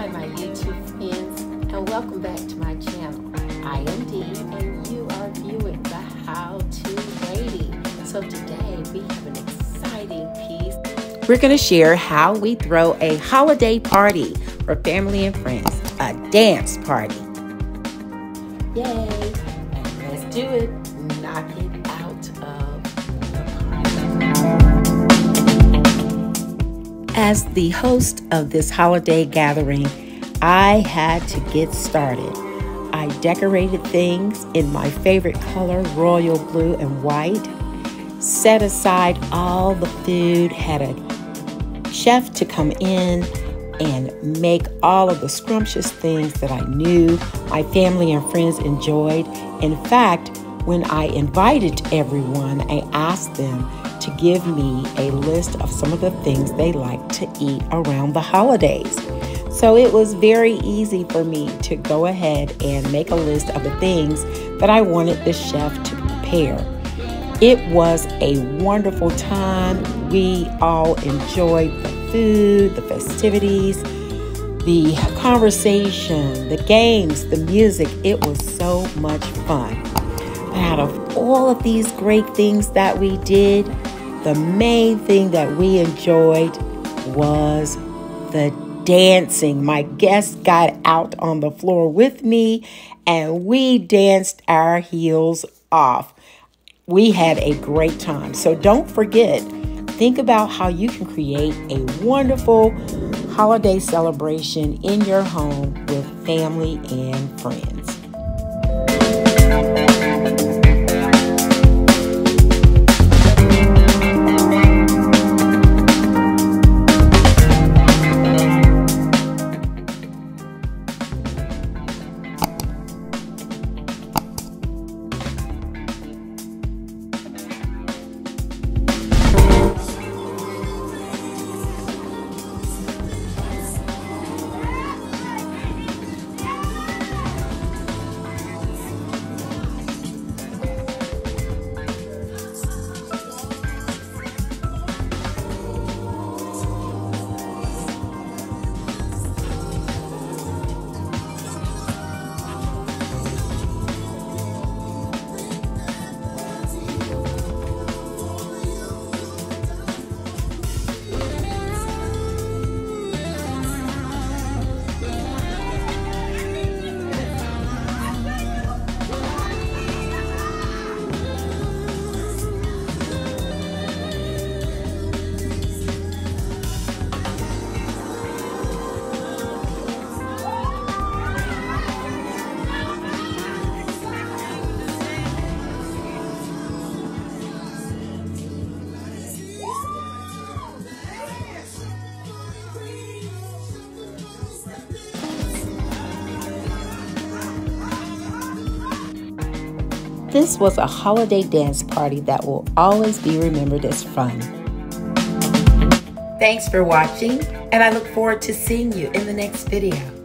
Hi my YouTube fans, and welcome back to my channel. I am Dee and you are viewing The How To Lady. So today we have an exciting piece. We're going to share how we throw a holiday party for family and friends. A dance party. Yay! And let's do it. Knock it out of the park. As the host of this holiday gathering, I had to get started. I decorated things in my favorite color, royal blue and white. Set aside all the food, had a chef to come in and make all of the scrumptious things that I knew my family and friends enjoyed. In fact, when I invited everyone, I asked them to give me a list of some of the things they like to eat around the holidays. So it was very easy for me to go ahead and make a list of the things that I wanted the chef to prepare. It was a wonderful time. We all enjoyed the food, the festivities, the conversation, the games, the music. It was so much fun. Out of all of these great things that we did, the main thing that we enjoyed was the dancing. My guests got out on the floor with me and we danced our heels off. We had a great time. So don't forget, think about how you can create a wonderful holiday celebration in your home with family and friends. This was a holiday dance party that will always be remembered as fun. Thanks for watching, and I look forward to seeing you in the next video.